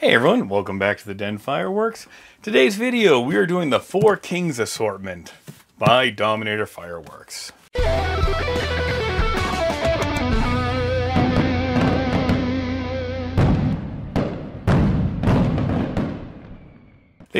Hey everyone, welcome back to the Den Fireworks. Today's video, we are doing the Four Kings assortment by Dominator Fireworks. They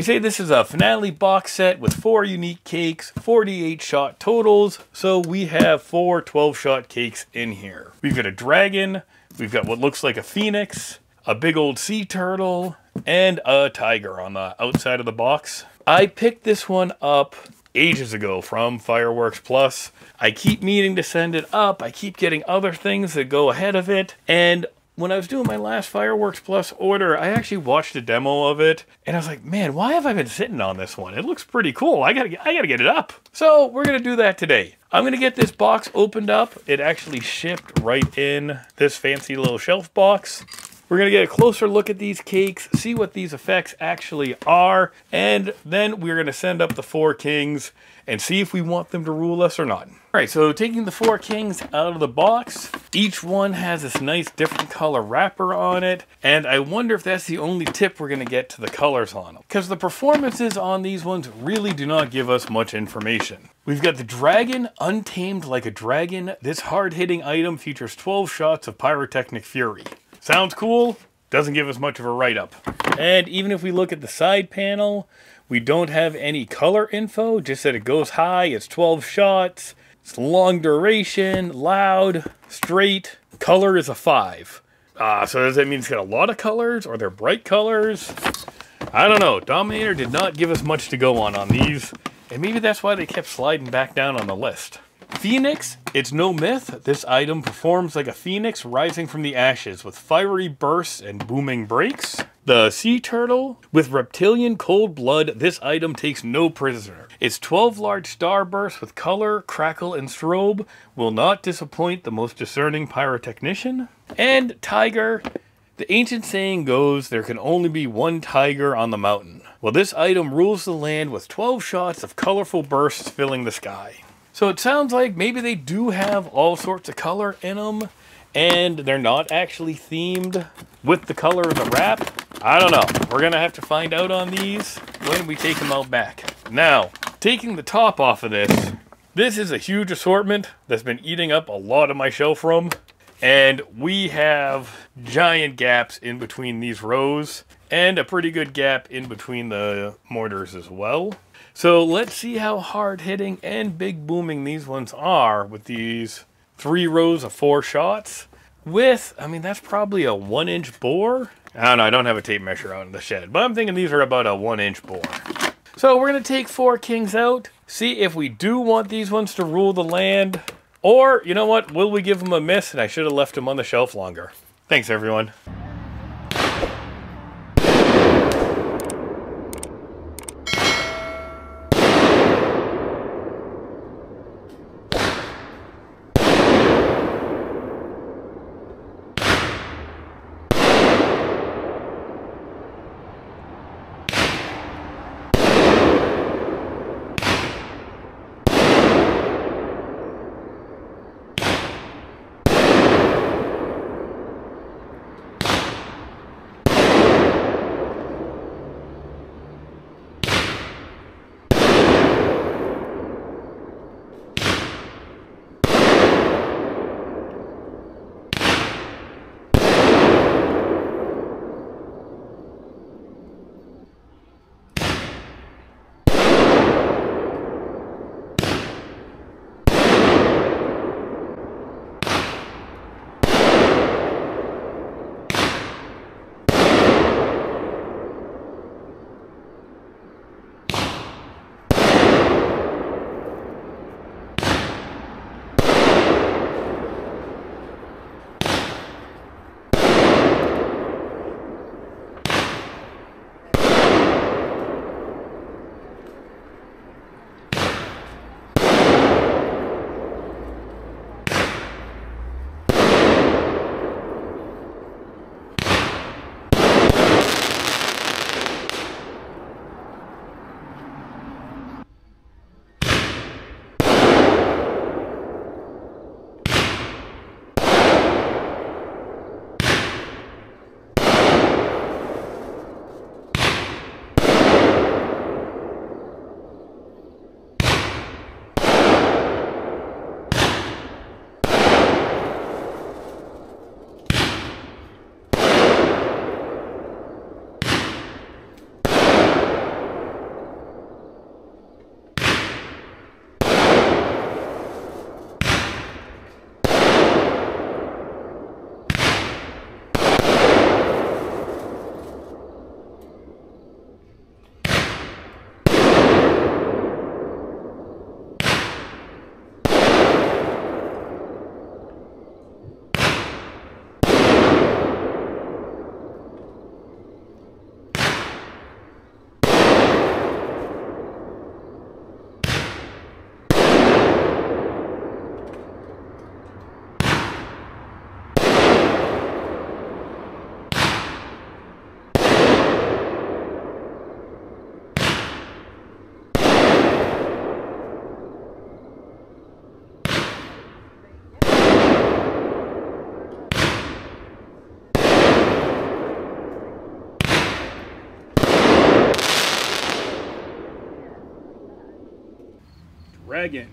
say this is a finale box set with 4 unique cakes, 48 shot totals, so we have 4 12-shot cakes in here. We've got a dragon, we've got what looks like a phoenix, a big old sea turtle, and a tiger on the outside of the box. I picked this one up ages ago from Fireworks Plus. I keep meaning to send it up. I keep getting other things that go ahead of it. And when I was doing my last Fireworks Plus order, I actually watched a demo of it. And I was like, man, why have I been sitting on this one? It looks pretty cool. I gotta get it up. So we're gonna do that today. I'm gonna get this box opened up. It actually shipped right in this fancy little shelf box. We're gonna get a closer look at these cakes, see what these effects actually are, and then we're gonna send up the Four Kings and see if we want them to rule us or not. All right, so taking the Four Kings out of the box, each one has this nice different color wrapper on it, and I wonder if that's the only tip we're gonna get to the colors on them, because the performances on these ones really do not give us much information. We've got the Dragon, untamed like a dragon. This hard-hitting item features 12 shots of pyrotechnic fury. Sounds cool, doesn't give us much of a write-up. And even if we look at the side panel, we don't have any color info, just that it goes high, it's 12 shots, it's long duration, loud, straight, color is a 5. So does that mean it's got a lot of colors, or they're bright colors? I don't know, Dominator did not give us much to go on these, and maybe that's why they kept sliding back down on the list. Phoenix, it's no myth. This item performs like a phoenix rising from the ashes with fiery bursts and booming breaks. The sea turtle, with reptilian cold blood, this item takes no prisoner. Its 12 large starbursts with color, crackle, and strobe will not disappoint the most discerning pyrotechnician. And Tiger, the ancient saying goes, there can only be one tiger on the mountain. Well, this item rules the land with 12 shots of colorful bursts filling the sky. So it sounds like maybe they do have all sorts of color in them, and they're not actually themed with the color of the wrap. I don't know. We're going to have to find out on these when we take them out back. Now, taking the top off of this, this is a huge assortment that's been eating up a lot of my shelf room, and we have giant gaps in between these rows, and a pretty good gap in between the mortars as well. So let's see how hard-hitting and big booming these ones are with these 3 rows of 4 shots. With, I mean, that's probably a 1-inch bore. I don't know, I don't have a tape measure out in the shed, but I'm thinking these are about a 1-inch bore. So we're going to take Four Kings out, see if we do want these ones to rule the land, or, you know what, will we give them a miss? And I should have left them on the shelf longer. Thanks, everyone. Dragon.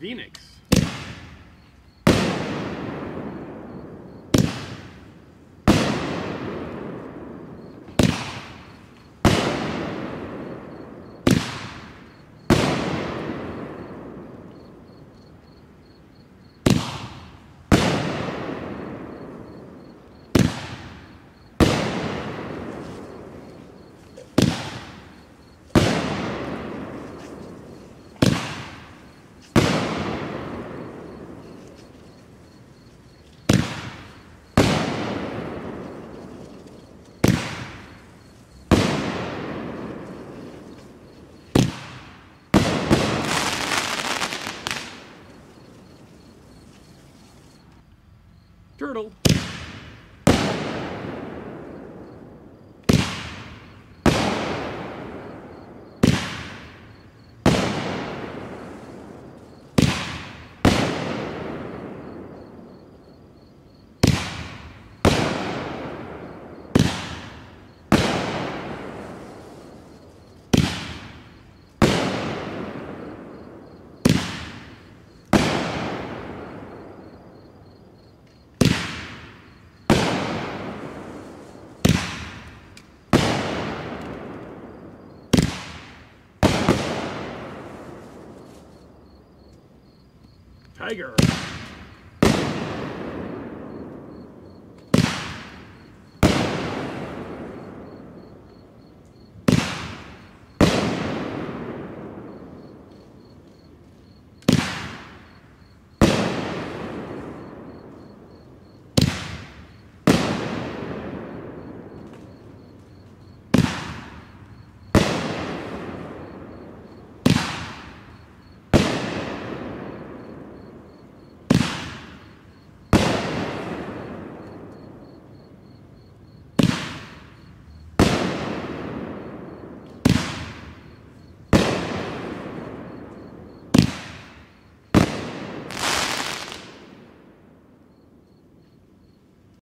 Phoenix. Turtle. Tiger.